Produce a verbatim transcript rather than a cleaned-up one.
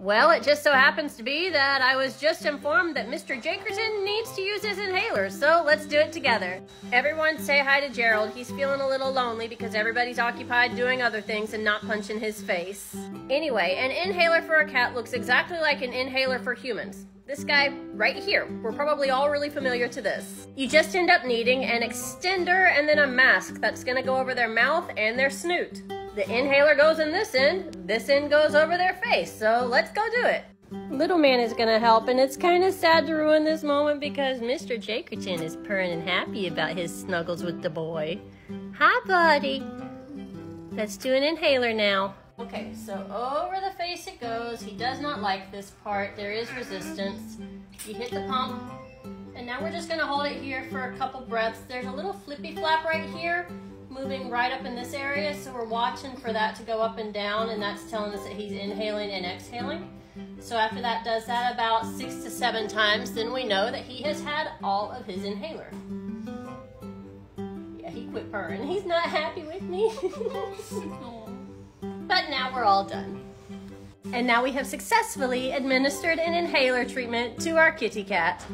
Well, it just so happens to be that I was just informed that Mister Jenkerson needs to use his inhaler, so let's do it together. Everyone say hi to Gerald. He's feeling a little lonely because everybody's occupied doing other things and not punching his face. Anyway, an inhaler for a cat looks exactly like an inhaler for humans. This guy right here. We're probably all really familiar to this. You just end up needing an extender and then a mask that's gonna go over their mouth and their snoot. The inhaler goes in this end, this end goes over their face, so let's go do it. Little man is gonna help, and it's kinda sad to ruin this moment because Mister Jenkerson is purring and happy about his snuggles with the boy. Hi, buddy. Let's do an inhaler now. Okay, so over the face it goes. He does not like this part. There is resistance. You hit the pump, and now we're just gonna hold it here for a couple breaths. There's a little flippy flap right here, moving right up in this area, so we're watching for that to go up and down, and that's telling us that he's inhaling and exhaling. So after that does that about six to seven times, then we know that he has had all of his inhaler. Yeah, he quit purring. He's not happy with me. But now we're all done. And now we have successfully administered an inhaler treatment to our kitty cat.